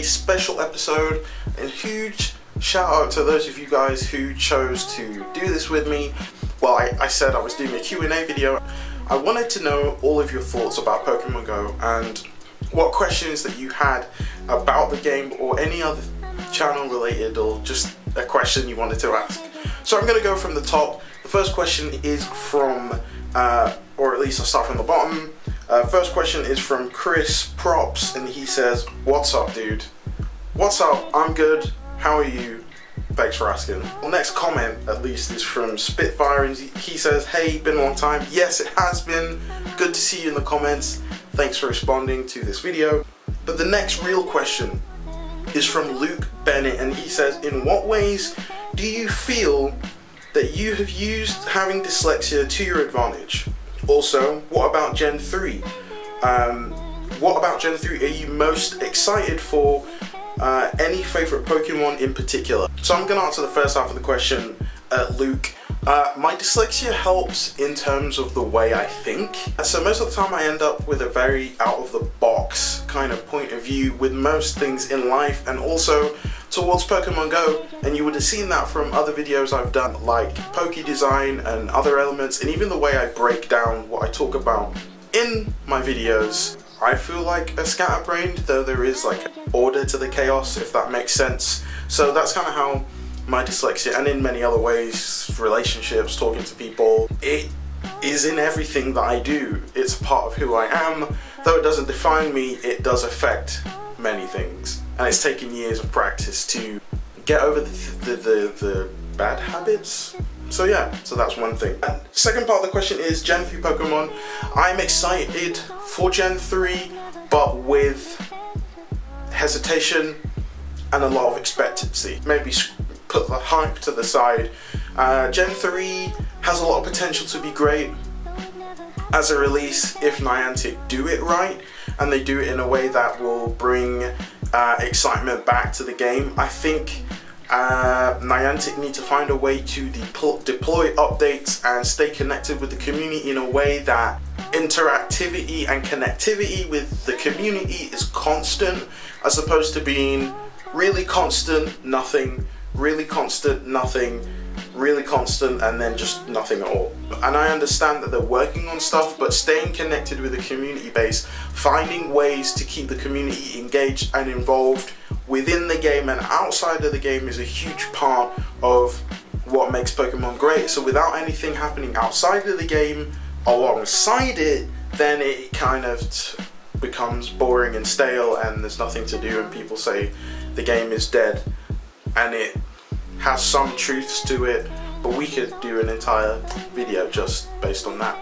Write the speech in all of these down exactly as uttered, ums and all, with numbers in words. a special episode, and huge shout out to those of you guys who chose to do this with me. Well, I, I said I was doing a Q and A video. I wanted to know all of your thoughts about Pokemon Go and what questions that you had about the game or any other channel related, or just a question you wanted to ask. So I'm going to go from the top. The first question is from, uh, or at least I'll start from the bottom. Uh, first question is from Chris Props, and he says, "What's up, dude? What's up? I'm good. How are you? Thanks for asking." Well, next comment, at least, is from Spitfire, and he says, "Hey, been a long time." Yes, it has been. Good to see you in the comments. Thanks for responding to this video. But the next real question is from Luke Bennett, and he says, "In what ways do you feel that you have used having dyslexia to your advantage? Also, what about Gen three? Um, what about Gen three are you most excited for? Uh, any favourite Pokemon in particular?" So I'm going to answer the first half of the question, uh, Luke. Uh, my dyslexia helps in terms of the way I think. So most of the time I end up with a very out-of-the-box kind of point of view with most things in life, and also towards Pokemon Go, and you would have seen that from other videos I've done, like Poke Design and other elements, and even the way I break down what I talk about in my videos. I feel like a scatterbrained, though there is like order to the chaos, if that makes sense. So that's kind of how my dyslexia, and in many other ways, relationships, talking to people, it is in everything that I do. It's a part of who I am. Though it doesn't define me, it does affect many things. And it's taken years of practice to get over the, the, the, the bad habits. So yeah, so that's one thing. And second part of the question is Gen three Pokemon. I'm excited for Gen three, but with hesitation and a lot of expectancy. Maybe put the hype to the side. Uh, Gen three has a lot of potential to be great as a release if Niantic do it right, and they do it in a way that will bring uh, excitement back to the game. I think uh, Niantic need to find a way to de- deploy updates and stay connected with the community in a way that interactivity and connectivity with the community is constant, as opposed to being really constant, nothing, really constant, nothing, really constant, and then just nothing at all. And I understand that they're working on stuff, but staying connected with the community base, finding ways to keep the community engaged and involved within the game and outside of the game is a huge part of what makes Pokemon great. So without anything happening outside of the game alongside it, then it kind of becomes boring and stale, and there's nothing to do, and people say the game is dead. And it has some truths to it, but we could do an entire video just based on that.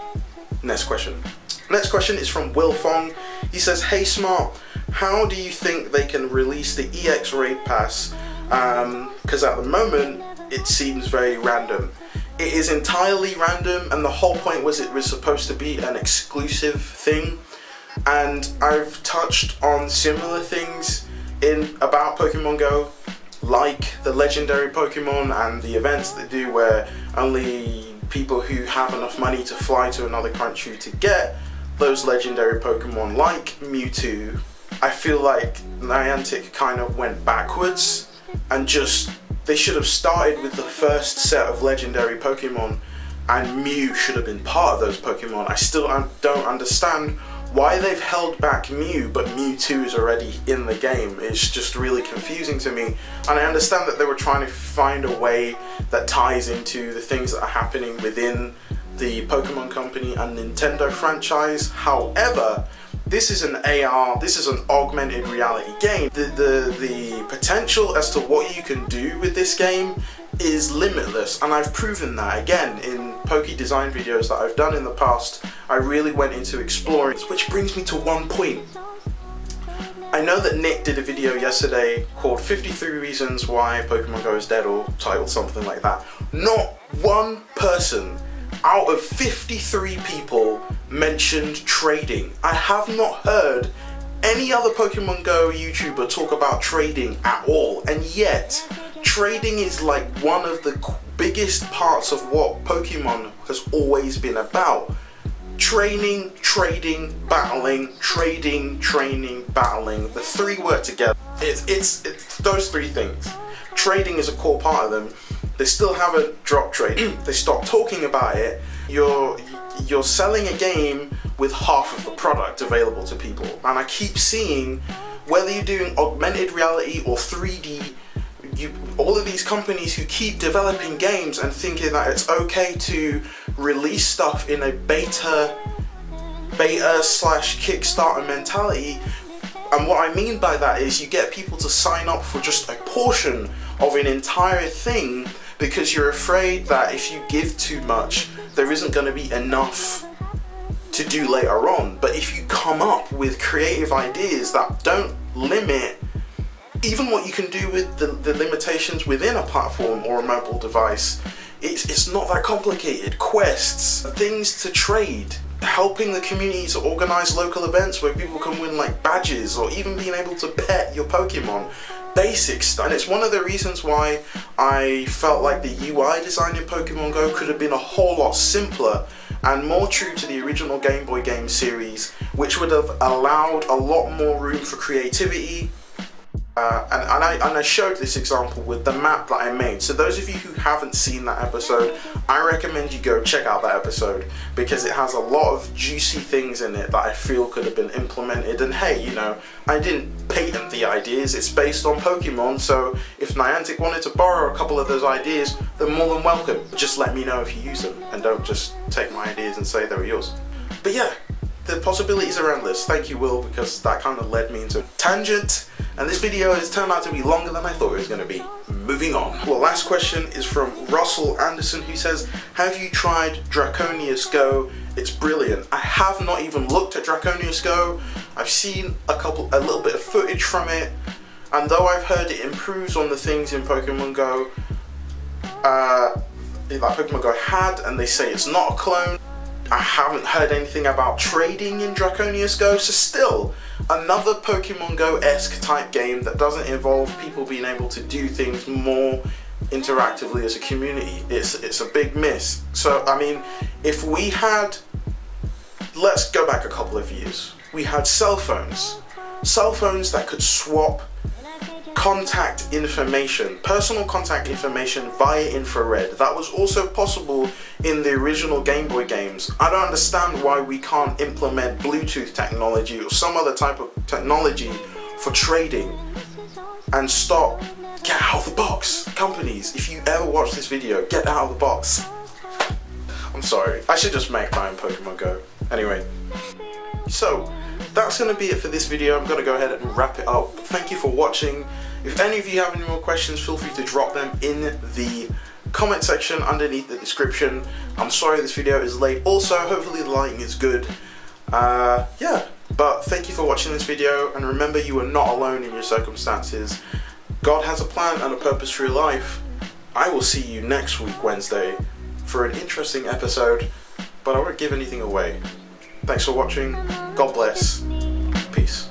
Next question. Next question is from Will Fong. He says, "Hey Smart, how do you think they can release the E X Raid Pass? Um, because at the moment, it seems very random." It is entirely random, and the whole point was it was supposed to be an exclusive thing. And I've touched on similar things in about Pokemon Go, like the legendary Pokemon and the events they do where only people who have enough money to fly to another country to get those legendary Pokemon, like Mewtwo. I feel like Niantic kind of went backwards, and just they should have started with the first set of legendary Pokemon, and Mew should have been part of those Pokemon. I still don't understand why they've held back Mew, but Mewtwo is already in the game. It's just really confusing to me. And I understand that they were trying to find a way that ties into the things that are happening within the Pokemon Company and Nintendo franchise. However, this is an A R, this is an augmented reality game. The, the, the potential as to what you can do with this game is limitless, and I've proven that again in Poke Design videos that I've done in the past. I really went into exploring, which brings me to one point. I know that Nick did a video yesterday called fifty-three Reasons Why Pokemon Go is Dead, or titled something like that. Not one person out of fifty-three people mentioned trading. I have not heard any other Pokemon Go YouTuber talk about trading at all, and yet trading is like one of the biggest parts of what Pokemon has always been about. Training, trading, battling, trading, training, battling. The three work together. It's, it's, it's those three things. Trading is a core part of them. They still haven't dropped trading. They stopped talking about it. You're, you're selling a game with half of the product available to people. And I keep seeing, whether you're doing augmented reality or three D, you, all of these companies who keep developing games and thinking that it's okay to release stuff in a beta, beta slash Kickstarter mentality. And what I mean by that is you get people to sign up for just a portion of an entire thing because you're afraid that if you give too much, there isn't going to be enough to do later on. But if you come up with creative ideas that don't limit even what you can do with the, the limitations within a platform or a mobile device, it's, it's not that complicated. Quests, things to trade, helping the community to organize local events where people can win like badges, or even being able to pet your Pokemon. Basic stuff. And it's one of the reasons why I felt like the U I design in Pokemon Go could have been a whole lot simpler and more true to the original Game Boy game series, which would have allowed a lot more room for creativity. Uh, and, and, I, and I showed this example with the map that I made. So those of you who haven't seen that episode, I recommend you go check out that episode because it has a lot of juicy things in it that I feel could have been implemented. And hey, you know, I didn't patent the ideas, it's based on Pokemon, so if Niantic wanted to borrow a couple of those ideas, they're more than welcome. Just let me know if you use them and don't just take my ideas and say they were yours. But yeah, the possibilities are endless. Thank you, Will, because that kind of led me into a tangent. And this video has turned out to be longer than I thought it was going to be. Moving on. Well, last question is from Russell Anderson, who says, have you tried Draconius Go? It's brilliant. I have not even looked at Draconius Go. I've seen a couple, a little bit of footage from it. And though I've heard it improves on the things in Pokemon Go, uh, that Pokemon Go had, and they say it's not a clone, I haven't heard anything about trading in Draconius Go, so still another Pokemon Go-esque type game that doesn't involve people being able to do things more interactively as a community. It's, it's a big miss. So, I mean, if we had, let's go back a couple of years. We had cell phones, cell phones that could swap contact information, personal contact information via infrared. That was also possible in the original Game Boy games. I don't understand why we can't implement Bluetooth technology or some other type of technology for trading and stop. Get out of the box, companies. If you ever watch this video, get out of the box. I'm sorry. I should just make my own Pokemon Go. Anyway, so that's going to be it for this video. I'm going to go ahead and wrap it up. Thank you for watching. If any of you have any more questions, feel free to drop them in the comment section underneath the description. I'm sorry this video is late. Also, hopefully the lighting is good. Uh, yeah, but thank you for watching this video, and remember, you are not alone in your circumstances. God has a plan and a purpose for your life. I will see you next week, Wednesday, for an interesting episode, but I won't give anything away. Thanks for watching. God bless. Peace.